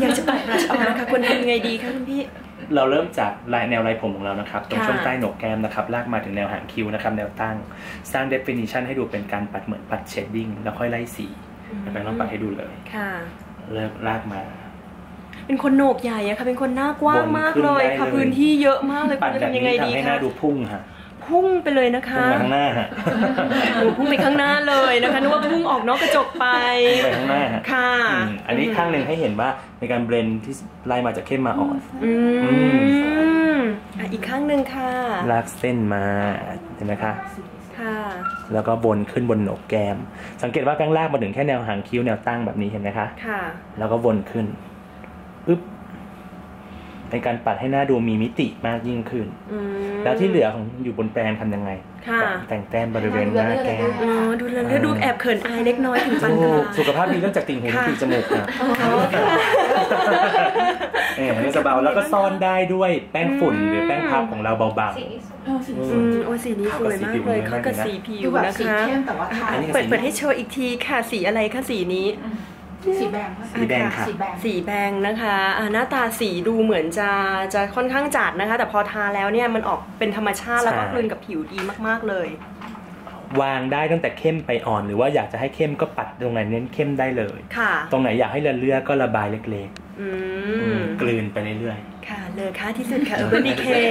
อยากจะตัดบลัชออกนะคะควรทำยังไงดีคะคุณพี่เราเริ่มจากลายแนวลายผมของเรานะครับตรงช่วงใต้โหนกแก้มนะครับลากมาถึงแนวหางคิ้วนะครับแนวตั้งสร้าง definition ให้ดูเป็นการปัดเหมือนปัดเชดดิ้งแล้วค่อยไล่สีแปลงลองปัดให้ดูเลยค่ะเริ่มลากมาเป็นคนโหนกใหญ่อะค่ะเป็นคนหน้ากว้างมากเลยค่ะพื้นที่เยอะมากเลยคุณจะทำยังไงดีคะให้หน้าดูพุ่งค่ะพุ่งไปเลยนะคะพุ่งไปข้างหน้าฮะพุ่งไปข้างหน้าเลยนะคะนึกว่าพุ่งออกนอกกระจกไปไปข้างหน้าค่ะอันนี้ข้างหนึ่งให้เห็นว่าในการเบลนด์ที่ไล่มาจากเข้มมาอ่อนอีกข้างหนึ่งค่ะลากเส้นมาเห็นไหมคะค่ะแล้วก็บนขึ้นบนโหนกแก้มสังเกตว่าข้างล่างมาถึงแค่แนวหางคิ้วแนวตั้งแบบนี้เห็นไหมคะค่ะแล้วก็บนขึ้นเป็นการปัดให้หน้าดูมีมิติมากยิ่งขึ้นแล้วที่เหลือของอยู่บนแปรงทำยังไงแต่งแต้มบริเวณหน้าแก้มดูแลดูแอบเขินอายเล็กน้อยถึงปานกลางสุขภาพดีเรื่องจากติ่งหูถึงจมูกนะมันจะเบาแล้วก็ซ่อนได้ด้วยแป้งฝุ่นหรือแป้งพับของเราเบาบางโอ้สีนี้สวยมากเลยเข้ากับสีผิวนะคะเปิดให้โชว์อีกทีค่ะสีอะไรคะสีนี้สีแบงค่ะสีแบงนะคะหน้าตาสีดูเหมือนจะค่อนข้างจัดนะคะแต่พอทาแล้วเนี่ยมันออกเป็นธรรมชาติแล้วก็กลืนกับผิวดีมากๆเลยวางได้ตั้งแต่เข้มไปอ่อนหรือว่าอยากจะให้เข้มก็ปัดตรงไหนเน้นเข้มได้เลยค่ะตรงไหนอยากให้เลือกก็ระบายเล็กๆกลืนไปเรื่อยๆค่ะเลยค่ะที่สุดค่ะUrban Decay